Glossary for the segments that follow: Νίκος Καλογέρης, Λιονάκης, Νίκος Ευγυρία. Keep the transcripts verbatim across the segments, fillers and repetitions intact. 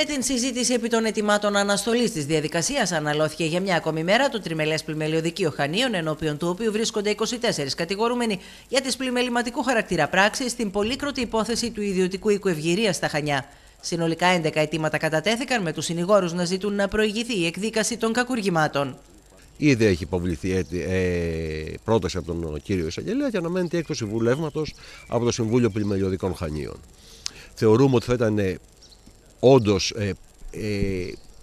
Με την συζήτηση επί των ετοιμάτων αναστολής της διαδικασίας αναλώθηκε για μια ακόμη μέρα το τριμελές πλημελιωδικείο Χανίων, ενώπιον του οποίου βρίσκονται είκοσι τέσσερις κατηγορούμενοι για τις πλημεληματικού χαρακτήρα πράξεις στην πολύκροτη υπόθεση του ιδιωτικού οίκου Ευγυρία στα Χανιά. Συνολικά έντεκα αιτήματα κατατέθηκαν, με τους συνηγόρους να ζητούν να προηγηθεί η εκδίκαση των κακουργημάτων. Ήδη έχει υποβληθεί ε, πρόταση από τον κύριο εισαγγελέα και αναμένεται η έκδοση βουλεύματος από το Συμβούλιο Πλημελιωδικών Χανίων. Θεωρούμε ότι θα ήταν ε, όντως ε, ε,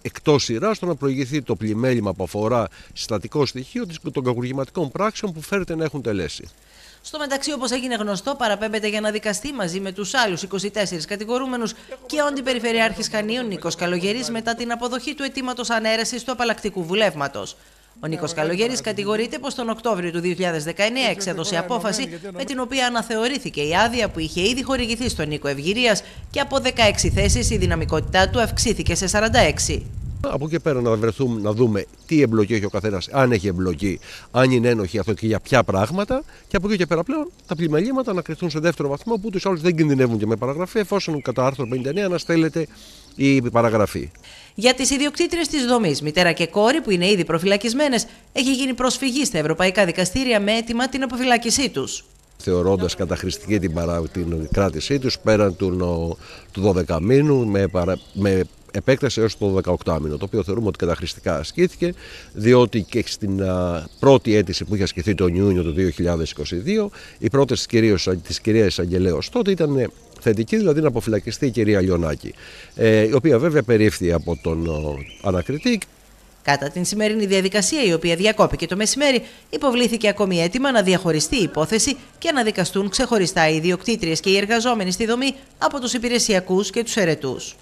εκτός σειράς το να προηγηθεί το πλημέλημα που αφορά συστατικό στοιχείο των κακουργηματικών πράξεων που φέρεται να έχουν τελέσει. Στο μεταξύ, όπως έγινε γνωστό, παραπέμπεται για να δικαστεί μαζί με τους άλλους είκοσι τέσσερις κατηγορούμενους και ο Αντιπεριφερειάρχης Χανίων Νίκος Καλογέρης μετά την αποδοχή του αιτήματος ανέρεσης του απαλλακτικού βουλεύματος. Ο Νίκος Καλογέρης κατηγορείται πως τον Οκτώβριο του δύο χιλιάδες δεκαεννέα εξέδωσε απόφαση με την οποία αναθεωρήθηκε η άδεια που είχε ήδη χορηγηθεί στον Νίκο Ευγυρίας και από δεκαέξι θέσεις η δυναμικότητά του αυξήθηκε σε σαράντα έξι. Από εκεί πέρα να βρεθούμε να δούμε τι εμπλοκή έχει ο καθένας, αν έχει εμπλοκή, αν είναι ένοχη αυτό και για ποια πράγματα. Και από εκεί και πέρα πλέον τα πλημελήματα να κρυφθούν σε δεύτερο βαθμό που τους άλλους δεν κινδυνεύουν και με παραγραφή, εφόσον κατά άρθρο πενήντα εννέα αναστέλλεται η παραγραφή. Για τις ιδιοκτήτριες της δομής, μητέρα και κόρη που είναι ήδη προφυλακισμένες, έχει γίνει προσφυγή στα ευρωπαϊκά δικαστήρια με αίτημα την αποφυλάκησή τους. Θεωρώντας καταχρηστική την, παρα... την κράτησή τους πέραν του, του δώδεκα μήνου με, παρα... με επέκταση έως το δεκαοκτώ μήνο, το οποίο θεωρούμε ότι καταχρηστικά ασκήθηκε, διότι και στην α, πρώτη αίτηση που είχε ασκηθεί τον Ιούνιο του δύο χιλιάδες είκοσι δύο, η πρόταση της κυρίας Αγγελέως τότε ήταν θετική, δηλαδή να αποφυλακιστεί η κυρία Λιονάκη, ε, η οποία βέβαια περίφθη από τον ο, ανακριτή. Κατά την σημερινή διαδικασία, η οποία διακόπηκε το μεσημέρι, υποβλήθηκε ακόμη αίτημα να διαχωριστεί η υπόθεση και να δικαστούν ξεχωριστά οι ιδιοκτήτριες και οι εργαζόμενοι στη δομή από τους υπηρεσιακούς και τους αιρετούς.